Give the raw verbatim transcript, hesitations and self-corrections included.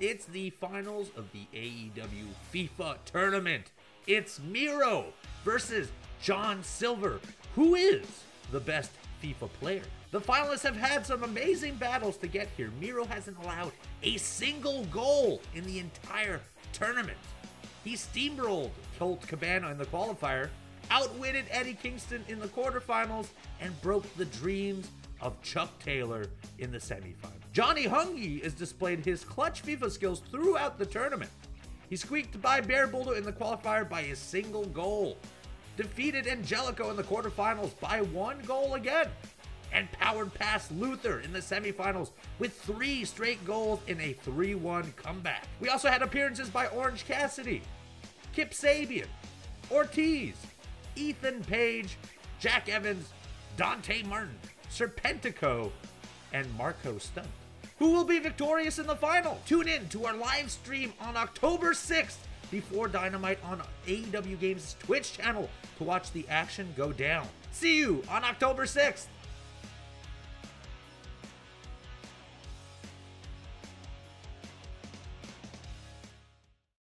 It's the finals of the A E W FIFA tournament. It's Miro versus John Silver, who is the best FIFA player. The finalists have had some amazing battles to get here. Miro hasn't allowed a single goal in the entire tournament. He steamrolled Colt Cabana in the qualifier, outwitted Eddie Kingston in the quarterfinals, and broke the dreams of Chuck Taylor in the semifinals. Johnny Hungy has displayed his clutch FIFA skills throughout the tournament. He squeaked by Bear Bulldo in the qualifier by a single goal, defeated Angelico in the quarterfinals by one goal again, and powered past Luther in the semifinals with three straight goals in a three one comeback. We also had appearances by Orange Cassidy, Kip Sabian, Ortiz, Ethan Page, Jack Evans, Dante Martin, Serpentico, and Marco Stump. Who will be victorious in the final? Tune in to our live stream on October sixth before Dynamite on A E W Games' Twitch channel to watch the action go down. See you on October sixth.